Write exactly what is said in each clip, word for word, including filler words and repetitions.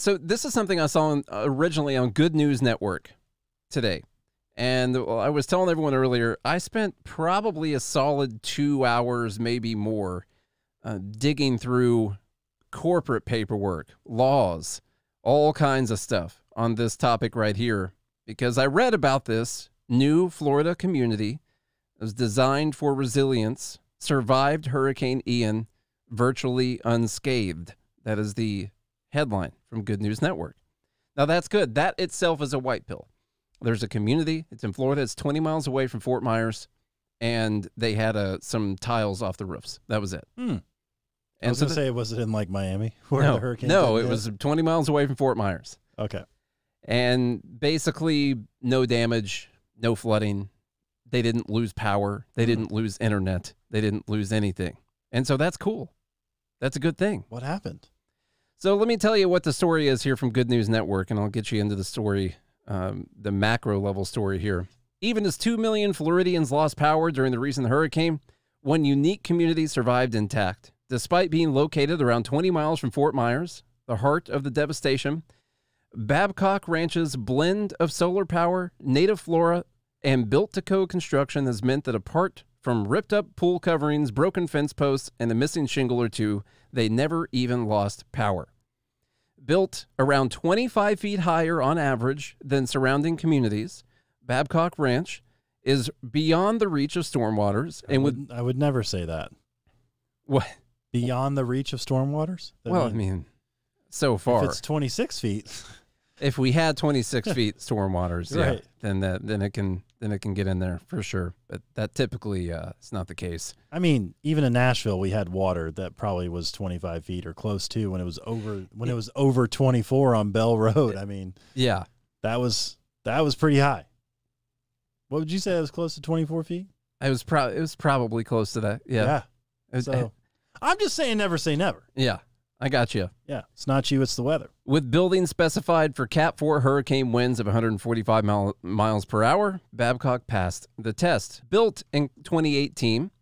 so this is something I saw on, uh, originally on Good News Network today. And well, I was telling everyone earlier, I spent probably a solid two hours, maybe more, uh, digging through corporate paperwork, laws, all kinds of stuff on this topic right here, because I read about this new Florida community that was designed for resilience, survived Hurricane Ian virtually unscathed. That is the headline from Good News Network. Now, that's good. That itself is a white pill. There's a community. It's in Florida. It's twenty miles away from Fort Myers, and they had uh, some tiles off the roofs. That was it. Hmm. And I was so going to say, was it in, like, Miami? Where no, the hurricane no it did? was twenty miles away from Fort Myers. Okay. And basically no damage, no flooding. They didn't lose power. They hmm. didn't lose internet. They didn't lose anything. And so that's cool. That's a good thing. What happened? So let me tell you what the story is here from Good News Network, and I'll get you into the story. Um, the macro level story here. Even as two million Floridians lost power during the recent hurricane, one unique community survived intact. Despite being located around twenty miles from Fort Myers, the heart of the devastation, Babcock Ranch's blend of solar power, native flora, and built-to-code construction has meant that apart from ripped-up pool coverings, broken fence posts, and a missing shingle or two, they never even lost power. Built around twenty-five feet higher on average than surrounding communities, Babcock Ranch is beyond the reach of stormwaters. And I would, with, I would never say that. What? Beyond the reach of stormwaters? That well, mean, I mean, so far. If it's twenty-six feet. If we had twenty-six feet stormwaters, yeah, right. then that then it can then it can get in there for sure. But that typically uh, it's not the case. I mean, even in Nashville, we had water that probably was twenty-five feet or close to when it was over when it was over twenty-four on Bell Road. I mean, yeah, that was that was pretty high. What would you say? It was close to twenty-four feet. It was probably it was probably close to that. Yeah, yeah. It was, so it, I'm just saying, never say never. Yeah. I got you. Yeah, it's not you, it's the weather. With buildings specified for Cat four hurricane winds of one hundred forty-five miles per hour, Babcock passed the test. Built in twenty eighteen,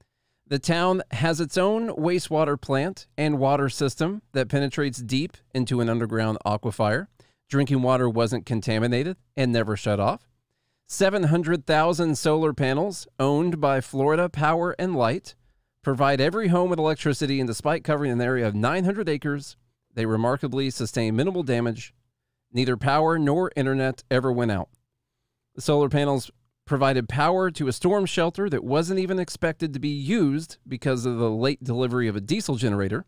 the town has its own wastewater plant and water system that penetrates deep into an underground aquifer. Drinking water wasn't contaminated and never shut off. seven hundred thousand solar panels owned by Florida Power and Light provide every home with electricity, and despite covering an area of nine hundred acres, they remarkably sustain minimal damage. Neither power nor internet ever went out. The solar panels provided power to a storm shelter that wasn't even expected to be used because of the late delivery of a diesel generator.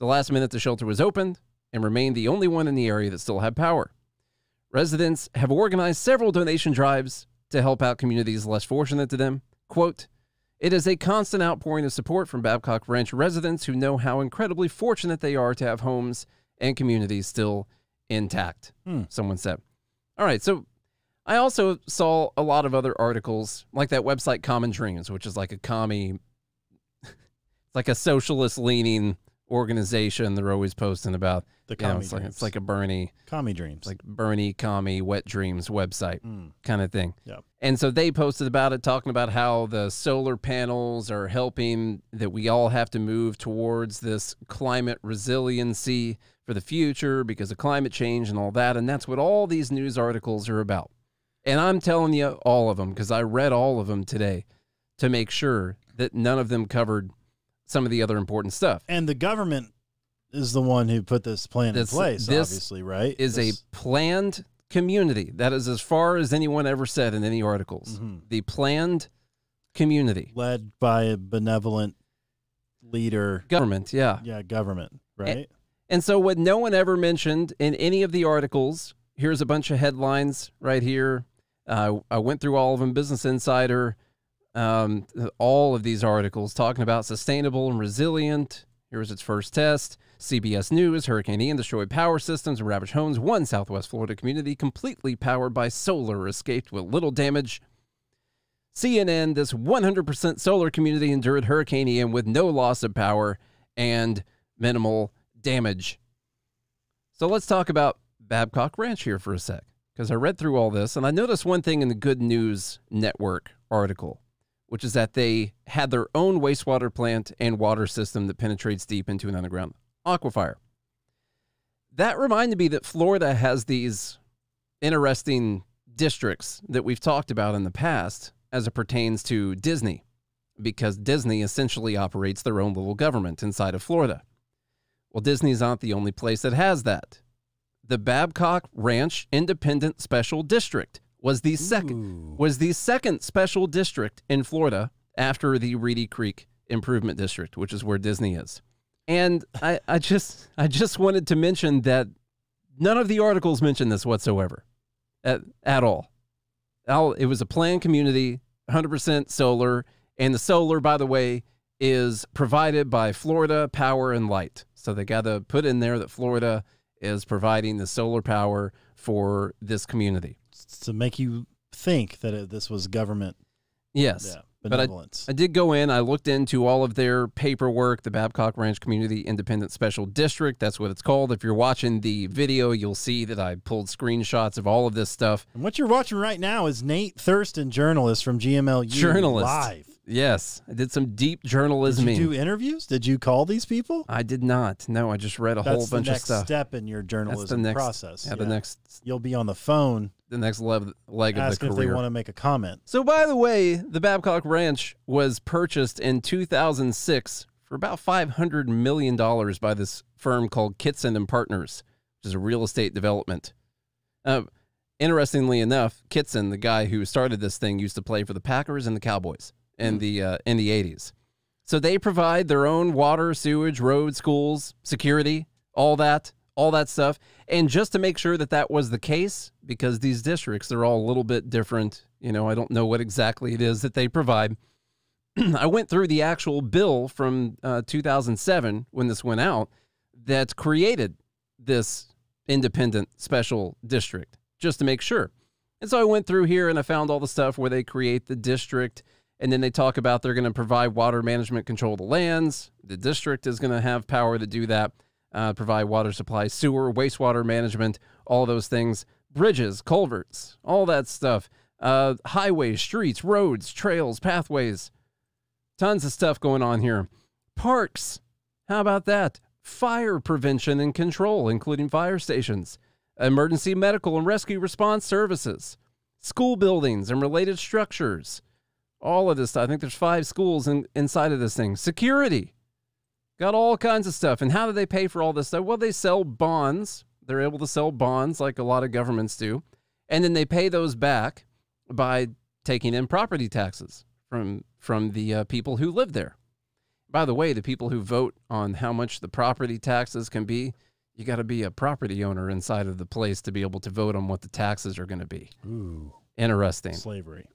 The last minute, the shelter was opened and remained the only one in the area that still had power. Residents have organized several donation drives to help out communities less fortunate to them. Quote, "It is a constant outpouring of support from Babcock Ranch residents who know how incredibly fortunate they are to have homes and communities still intact," hmm. someone said. All right, so I also saw a lot of other articles, like that website Common Dreams, which is like a commie, it's like a socialist-leaning organization they're always posting about. The commie know, it's, like, it's like a Bernie. Commie Dreams. Like Bernie, commie, wet dreams website mm. kind of thing. Yep. And so they posted about it, talking about how the solar panels are helping, that we all have to move towards this climate resiliency for the future because of climate change and all that. And that's what all these news articles are about. And I'm telling you all of them, because I read all of them today to make sure that none of them covered some of the other important stuff. And the government is the one who put this plan this, in place, this obviously, right? Is this. a planned community. That is as far as anyone ever said in any articles. Mm-hmm. The planned community. Led by a benevolent leader. Government, yeah. Yeah, government, right? And, and so what no one ever mentioned in any of the articles, here's a bunch of headlines right here. Uh, I went through all of them, Business Insider, Um, all of these articles talking about sustainable and resilient. Here was its first test. C B S News, Hurricane Ian destroyed power systems and ravaged homes. One Southwest Florida community completely powered by solar escaped with little damage. C N N, this one hundred percent solar community endured Hurricane Ian with no loss of power and minimal damage. So let's talk about Babcock Ranch here for a sec, because I read through all this and I noticed one thing in the Good News Network article, which is that they had their own wastewater plant and water system that penetrates deep into an underground aquifer. that reminded me that Florida has these interesting districts that we've talked about in the past as it pertains to Disney, because Disney essentially operates their own little government inside of Florida. Well, Disney's not the only place that has that. The Babcock Ranch Independent Special District was the second Ooh. was the second special district in Florida after the Reedy Creek Improvement District, which is where Disney is. And I, I just I just wanted to mention that none of the articles mention this whatsoever, at, at all. I'll, it was a planned community, one hundred percent solar, and the solar, by the way, is provided by Florida Power and Light. So they got to put in there that Florida is providing the solar power for this community. To make you think that it, this was government. Yes. Yeah. But I, I did go in, I looked into all of their paperwork, the Babcock Ranch Community Independent Special District, that's what it's called. If you're watching the video, you'll see that I pulled screenshots of all of this stuff. And what you're watching right now is Nate Thurston, journalist from G M L U journalist. Live. Yes, I did some deep journalism. Did you do interviews? Did you call these people? I did not. No, I just read a that's whole bunch of stuff. That's the next step in your journalism that's the next, process. Yeah, yeah. The next, you'll be on the phone. The next leg, leg of the career. Ask if they want to make a comment. So, by the way, the Babcock Ranch was purchased in two thousand six for about five hundred million dollars by this firm called Kitson and Partners, which is a real estate development. Uh, interestingly enough, Kitson, the guy who started this thing, used to play for the Packers and the Cowboys in the uh, in the eighties. So they provide their own water, sewage, roads, schools, security, all that, all that stuff. And just to make sure that that was the case, because these districts, they're all a little bit different. You know, I don't know what exactly it is that they provide. I went through the actual bill from uh, two thousand seven when this went out that created this independent special district, just to make sure. And so I went through here and I found all the stuff where they create the district. And then they talk about they're going to provide water management control of the lands. The district is going to have power to do that, uh, provide water supply, sewer, wastewater management, all those things. Bridges, culverts, all that stuff. Uh, highways, streets, roads, trails, pathways. Tons of stuff going on here. Parks. How about that? Fire prevention and control, including fire stations. Emergency medical and rescue response services. School buildings and related structures. All of this stuff. I think there's five schools in, inside of this thing. Security. Got all kinds of stuff. And how do they pay for all this stuff? Well, they sell bonds. They're able to sell bonds like a lot of governments do. And then they pay those back by taking in property taxes from, from the uh, people who live there. By the way, the people who vote on how much the property taxes can be, you got to be a property owner inside of the place to be able to vote on what the taxes are going to be. Ooh. Interesting. Slavery.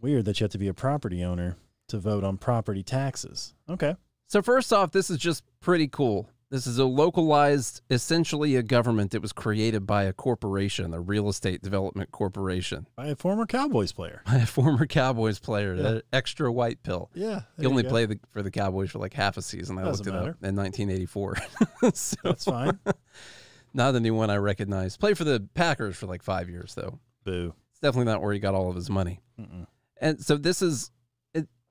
Weird that you have to be a property owner to vote on property taxes. Okay. So first off, this is just pretty cool. This is a localized, essentially a government that was created by a corporation, a real estate development corporation. By a former Cowboys player. By a former Cowboys player, yeah. That extra white pill. Yeah. He only go. played the, for the Cowboys for like half a season. I Doesn't looked it matter. up in nineteen eighty-four. So, that's fine. Not a new one I recognize. Played for the Packers for like five years, though. Boo. It's definitely not where he got all of his money. Mm-mm. And so this is,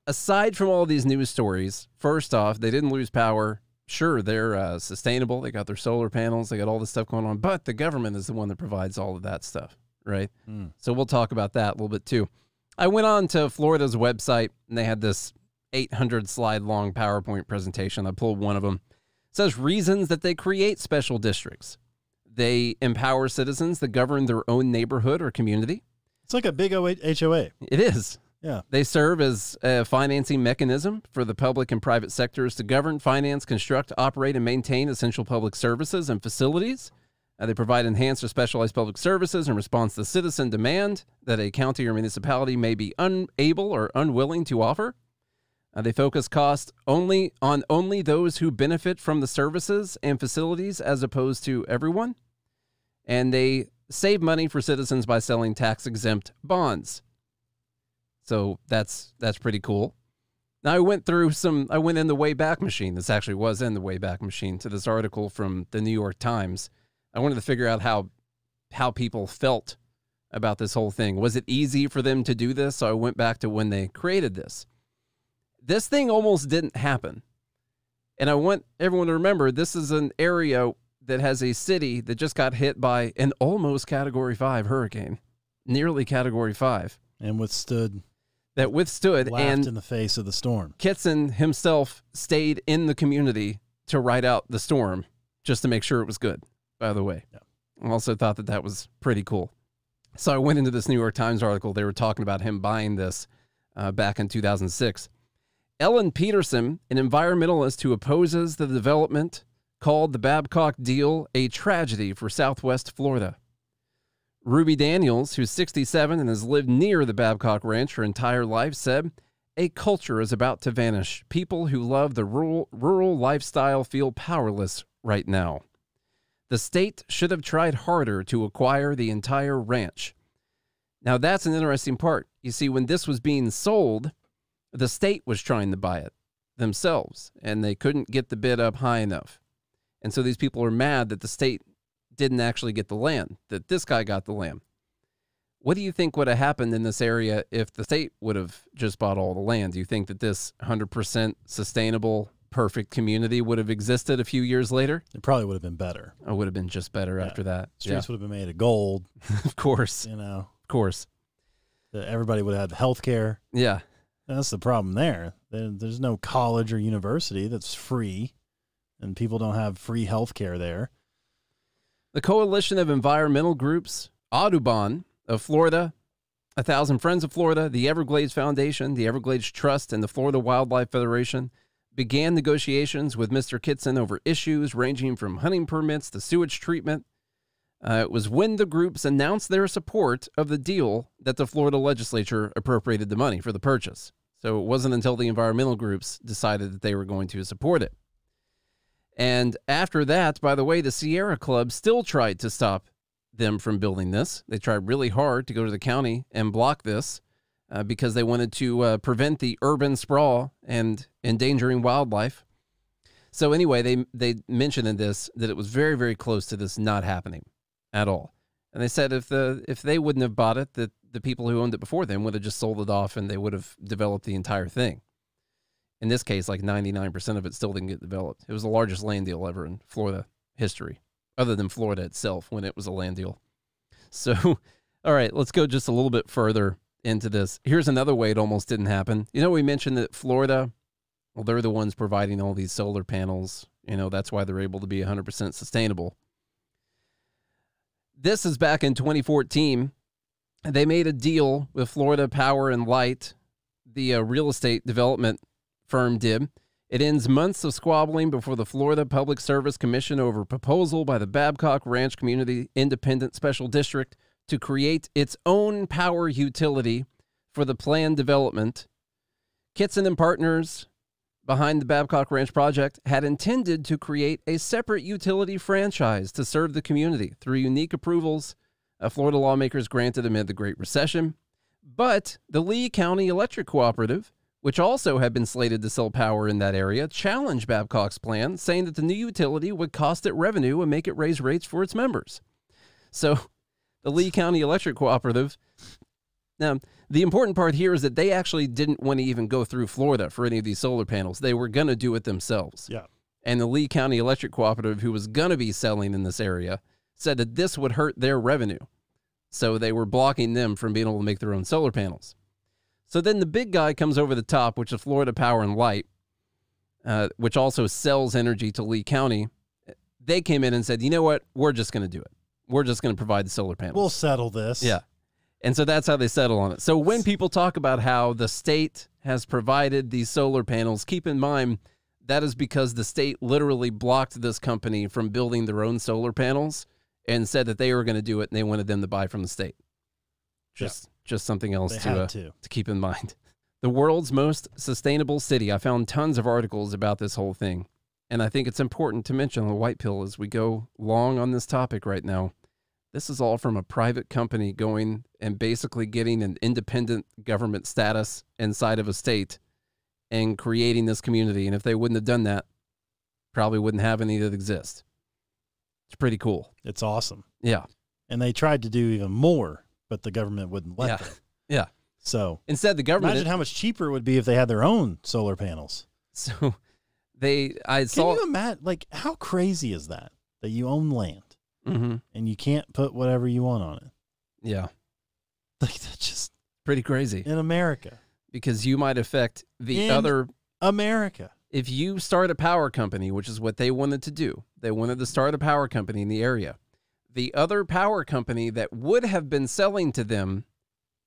aside from all these news stories, first off, they didn't lose power. Sure, they're uh, sustainable. They got their solar panels. They got all this stuff going on. But the government is the one that provides all of that stuff, right? Mm. So we'll talk about that a little bit, too. I went on to Florida's website, and they had this eight hundred slide long PowerPoint presentation. I pulled one of them. It says reasons that they create special districts. They empower citizens that govern their own neighborhood or community. It's like a big H O A. It is. Yeah. They serve as a financing mechanism for the public and private sectors to govern, finance, construct, operate, and maintain essential public services and facilities. Uh, they provide enhanced or specialized public services in response to citizen demand that a county or municipality may be unable or unwilling to offer. Uh, they focus costs only on only those who benefit from the services and facilities as opposed to everyone. And they save money for citizens by selling tax-exempt bonds. So that's that's pretty cool. Now I went through some, I went in the Wayback Machine. This actually was in the Wayback Machine to this article from the New York Times. I wanted to figure out how how people felt about this whole thing. Was it easy for them to do this? So I went back to when they created this. This thing almost didn't happen. And I want everyone to remember, this is an area that has a city that just got hit by an almost Category five hurricane, nearly Category five. And withstood. That withstood. Laughed and in the face of the storm. Kitson himself stayed in the community to ride out the storm just to make sure it was good, by the way. Yeah. I also thought that that was pretty cool. So I went into this New York Times article. They were talking about him buying this uh, back in two thousand six. Ellen Peterson, an environmentalist who opposes the development, called the Babcock deal a tragedy for Southwest Florida. Ruby Daniels, who's sixty-seven and has lived near the Babcock Ranch her entire life, said, "A culture is about to vanish. People who love the rural, rural lifestyle feel powerless right now. The state should have tried harder to acquire the entire ranch." Now, that's an interesting part. You see, when this was being sold, the state was trying to buy it themselves, and they couldn't get the bid up high enough. And so these people are mad that the state didn't actually get the land, that this guy got the land. What do you think would have happened in this area if the state would have just bought all the land? Do you think that this one hundred percent sustainable, perfect community would have existed a few years later? It probably would have been better. It would have been just better yeah. after that. Streets yeah. would have been made of gold. Of course. You know. Of course. Everybody would have had health care. Yeah. That's the problem there. There's no college or university that's free, and people don't have free health care there. The coalition of environmental groups, Audubon of Florida, A Thousand Friends of Florida, the Everglades Foundation, the Everglades Trust, and the Florida Wildlife Federation, began negotiations with Mister Kitson over issues ranging from hunting permits to sewage treatment. Uh, it was when the groups announced their support of the deal that the Florida legislature appropriated the money for the purchase. So it wasn't until the environmental groups decided that they were going to support it. And after that, by the way, the Sierra Club still tried to stop them from building this. They tried really hard to go to the county and block this uh, because they wanted to uh, prevent the urban sprawl and endangering wildlife. So anyway, they, they mentioned in this that it was very, very close to this not happening at all. And they said if the if they wouldn't have bought it, that the people who owned it before them would have just sold it off and they would have developed the entire thing. In this case, like ninety-nine percent of it still didn't get developed. It was the largest land deal ever in Florida history, other than Florida itself when it was a land deal. So, all right, let's go just a little bit further into this. Here's another way it almost didn't happen. You know, we mentioned that Florida, well, they're the ones providing all these solar panels. You know, that's why they're able to be one hundred percent sustainable. This is back in twenty fourteen. They made a deal with Florida Power and Light, the uh, real estate development firm did. It ends months of squabbling before the Florida Public Service Commission over a proposal by the Babcock Ranch Community Independent Special District to create its own power utility for the planned development. Kitson and partners behind the Babcock Ranch project had intended to create a separate utility franchise to serve the community through unique approvals uh, Florida lawmakers granted amid the Great Recession. But the Lee County Electric Cooperative, which also had been slated to sell power in that area, challenged Babcock's plan, saying that the new utility would cost it revenue and make it raise rates for its members. So the Lee County Electric Cooperative, now the important part here is that they actually didn't want to even go through Florida for any of these solar panels. They were going to do it themselves. Yeah. And the Lee County Electric Cooperative, who was going to be selling in this area, said that this would hurt their revenue. So they were blocking them from being able to make their own solar panels. So then the big guy comes over the top, which is Florida Power and Light, uh, which also sells energy to Lee County. They came in and said, you know what? We're just going to do it. We're just going to provide the solar panels. We'll settle this. Yeah. And so that's how they settle on it. So when people talk about how the state has provided these solar panels, keep in mind that is because the state literally blocked this company from building their own solar panels and said that they were going to do it and they wanted them to buy from the state. Just... Yeah. Just something else to, uh, to. to keep in mind. The world's most sustainable city. I found tons of articles about this whole thing. And I think it's important to mention the white pill as we go long on this topic right now. This is all from a private company going and basically getting an independent government status inside of a state and creating this community. And if they wouldn't have done that, probably wouldn't have any that exist. It's pretty cool. It's awesome. Yeah. And they tried to do even more, but the government wouldn't let yeah. them. Yeah. So instead, the government... Imagine it, how much cheaper it would be if they had their own solar panels. So They, I Can saw. Can you imagine? Like, how crazy is that? That you own land mm-hmm. and you can't put whatever you want on it. Yeah, like that's just pretty crazy in America, because you might affect the in other America. If you start a power company, which is what they wanted to do, they wanted to start a power company in the area. The other power company that would have been selling to them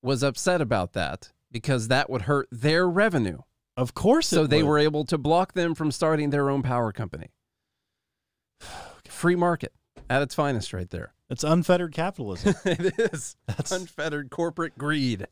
was upset about that because that would hurt their revenue. Of course. So they were able to block them from starting their own power company. Free market at its finest right there. It's unfettered capitalism. It is. That's unfettered corporate greed.